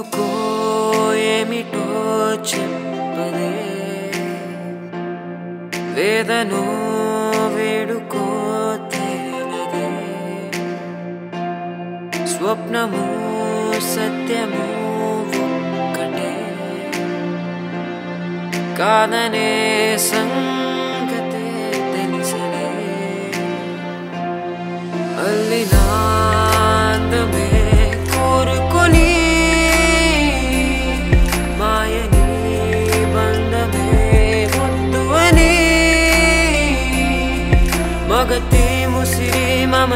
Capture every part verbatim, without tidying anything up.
ఎందుకో ఏమిటో చెప్పదే వేదను వేడుకో తెలియదే స్వప్నము సత్యము ఒక్కటే కాదనే సంగతే తెలిసలే అల్లినా Magate musiri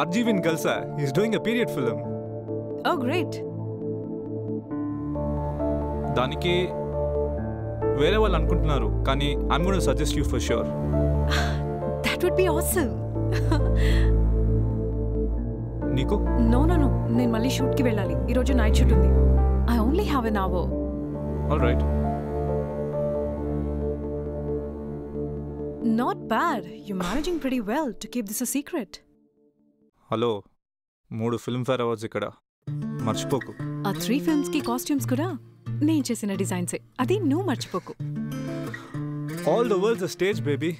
Arjivin Galsa is doing a period film. Oh, great. Daniki, where are you ankuntunnaru? Kani, I'm going to suggest you for sure. That would be awesome. Niku? No, no, no. Nen malli shoot ki vellali. Ee roju night shoot undi. I only have an hour. All right. Not bad. You're managing pretty well to keep this a secret. Hello మూడు Filmfare awards ఇక్కడ మర్చిపోకు. ఆ three ఫిల్మ్స్కి costumes కూడా నేను చేసిన డిజైన్సే, అది నువ్వు మర్చిపోకు. All the world's a stage baby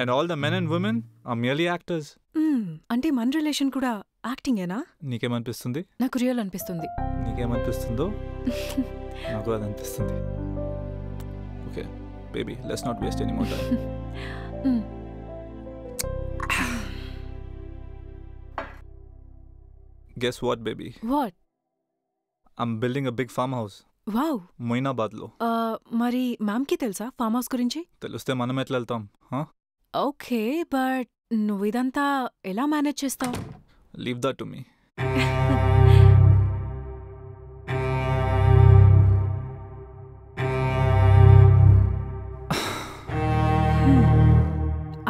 and all the men and women are merely actors. అంటే మన రిలేషన్ కూడా యాక్టింగేనా? నీకేమనిపిస్తుంది? నాకు రియల్ అనిపిస్తుంది. నీకేమనిపిస్తుందో నాకు అది అనిపిస్తుంది. Okay baby, let's not waste any more time. Guess what, baby? What? I'm building a big farmhouse. Wow. Moinabad lo. Uh, mari ma'am ki telsa farmhouse gurinchi? Teluste manam etla eltam, huh? Okay, but nuvidanta ela manage chestav? Leave that to me.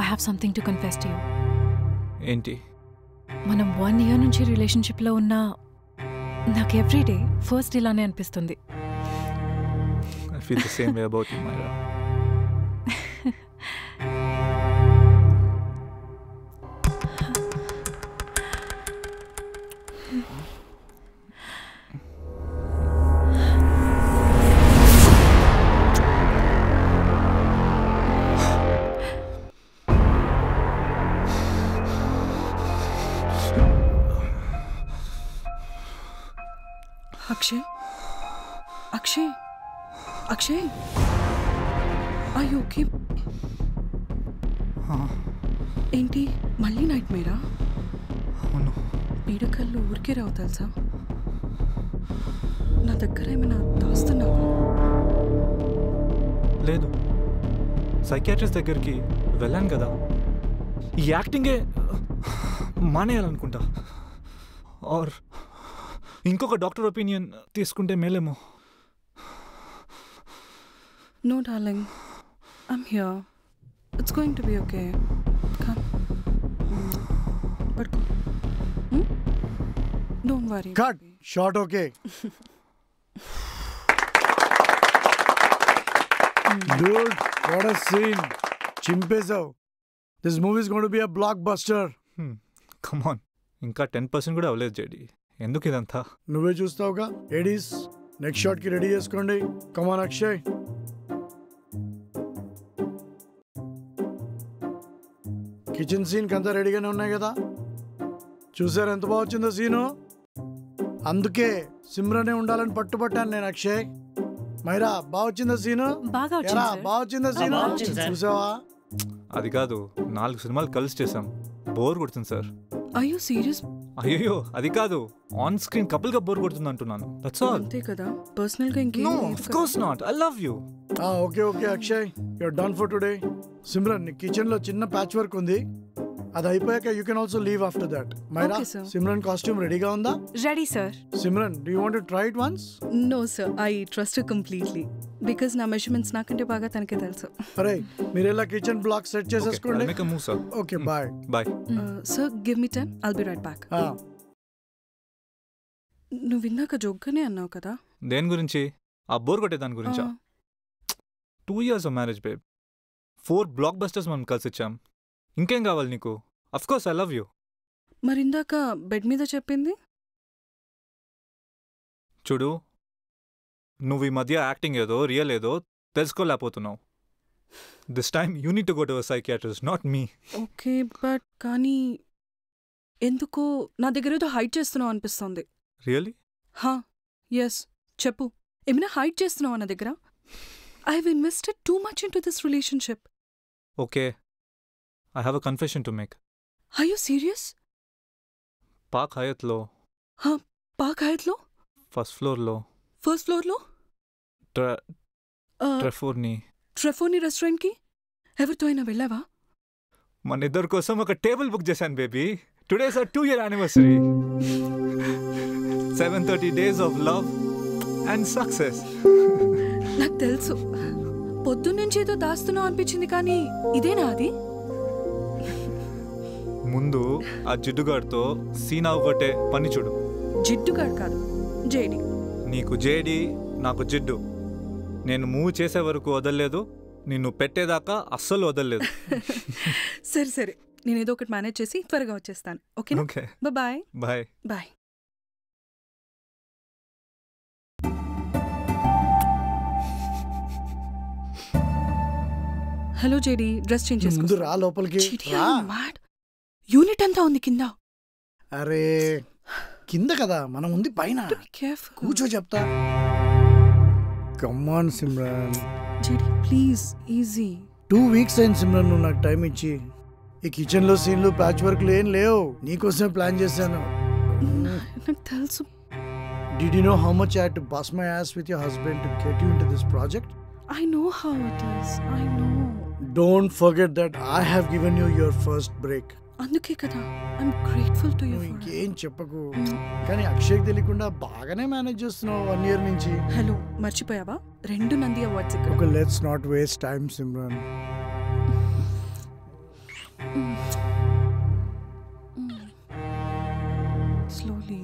I have something to confess to you. Enti? మనం one year నుంచి రిలేషన్షిప్లో ఉన్నా నాకు everyday first ఇలానే అనిపిస్తుంది. I feel the same way about you, Myra. Akshay? Akshay? Akshay? Are you okay? Huh? Enti, malli nightmare? Oh no. Pedakallu urke ravu telsa? Na daggara emana dastunnava? Ledu. Psychiatrist దగ్గరికి వెళ్ళాను కదా. ఈ యాక్టింగే మానేయాలనుకుంటా. Or ఇంకొక doctor opinion తీసుకుంటే మేలేమో. No darling, I'm here, it's going to be okay. Come పడుకో, don't worry. Cut shot. Okay dude, what a scene. చింపేసావ్. This movie is going to be a blockbuster. Come on, ఇంకా ten percent కూడా అవ్వలేదు JD. ఎందుకు ఇదంతా? నువ్వే చూస్తావుగా. ADs, next shot కి రెడీ చేసుకోండి. కమాన్ అక్షయ్. కిచెన్ సీన్ కంతా రెడీగానే ఉన్నాయి కదా. చూసారు ఎంత బాగా వచ్చిందో సీను? అందుకే సిమ్రనే ఉండాలని పట్టుబట్టాను నేను. అక్షయ్, మైరా, బాగా వచ్చిందా సీను? బాగా వచ్చిందా సీను? చూసావా? అది కాదు, నాలుగు సినిమాలు కలిసి చేసాం. బోర్ కొడుతుంది సార్. Are you serious? అయ్యో అది కాదు ఆన్ స్క్రీన్ కపుల్ గా బోర్ కొడుతుంది అంటున్నాను దట్స్ ఆల్ అంతే కదా పర్సనల్ గా ఇంకేం లేదు no of course not I love you ఆ okay okay Akshay you are done for today Simran ని కిచెన్ లో చిన్న ప్యాచ్ వర్క్ ఉంది అది అయిపోయాక you can also leave after that Myra Simran costume రెడీగా ఉందా ready sir Simran do you want to try it once no sir I trust you completely because నా measurements నాకంటే బాగా తనకే తెలుసు అరే మీరేలా కిచెన్ బ్లాక్ సెట్ చేసేసుకోండి make a move sir okay bye bye sir give me ten I'll be right back నువ్వు విన్నాక జోగ్గానే అన్నావు కదా దేని గురించి ఆ బోర్ కొట్టే దాని గురించా two years of marriage babe four blockbusters మనం కలిసి ఇచ్చాం ఇంకేం కావాలి నీకు of course I love you మరి ఇందాక బెడ్ మీద చెప్పింది చూడు నువ్వు ఈ మధ్య యాక్టింగ్ ఏదో రియల్ ఏదో తెలుసుకోలేకపోతున్నావు this time you need to go to a psychiatrist not me okay but కానీ ఎందుకో నా దగ్గర ఏదో హైడ్ చేస్తున్నావు అనిపిస్తుంది రియలీ హా ఎస్ చెప్పు ఏమైనా హైడ్ చేస్తున్నావా నా దగ్గర I have invested too much into this relationship okay I have a confession to make are you serious Park హయత్లో హా పాక్ హయత్లో ఫస్ట్ ఫ్లోర్లో ఫస్ట్ ఫ్లోర్లో ట్రెఫోర్ని ట్రెఫోర్ని రెస్టారెంట్కి ఎవరితో అయినా వెళ్ళావా మన ఇద్దరి కోసం ఒక టేబుల్ బుక్ చేశాను baby today's our two year anniversary seven thirty days of love and success నాకు తెలుసు పొద్దున్నుంచి ఏదో దాస్తున్నావు అనిపించింది కానీ ఇదేనా అది ముందు ఆ జిడ్డుగాడితో సీనా ఒకటే పని చూడు జిడ్డుగాడు కాదు జేడి నీకు జేడి నాకు జిడ్డు నేను మూవ్ చేసే వరకు వదలలేదు నిన్ను పెట్టేదాకా అస్సలు వదలలేదు సరే సరే నేను ఏదో ఒకటి మేనేజ్ చేసి త్వరగా వచ్చేస్తాను ఓకేనా okay bye bye bye hello JD dress change చేసుకో ముందు రా లోపలికి రా యూనిట్ అంతా ఉంది కింద అరే కింద కదా మనం ఉంది పైన కూర్చో చెప్తా come on Simran JD please easy two weeks అయిన సిమ్రన్ నువ్వు నాకు టైం ఇచ్చి ఈ కిచెన్లో సీన్లు ప్యాచ్ వర్క్లు ఏం లేవు నీకోసమే ప్లాన్ చేశాను నాకు తెలుసు Did you know how much I had to bust my ass with your husband to get you into this project? I know how it is. I know. Don't forget that I have given you your first break. అందుకే కదా I'm grateful to you ఇంకేం చెప్పకు కానీ అక్షయ్ తెలియకుండా బాగానే manage చేస్తున్నావు one year నుంచి hello మర్చిపోయావా రెండు Nandi awards okay let's not waste time Simran slowly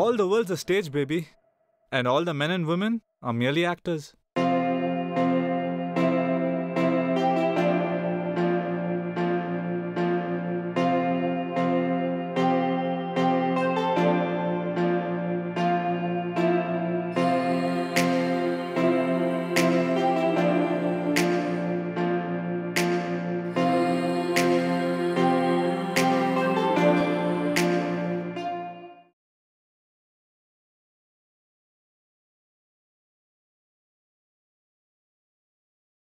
All the world's a stage, baby, and all the men and women are merely actors.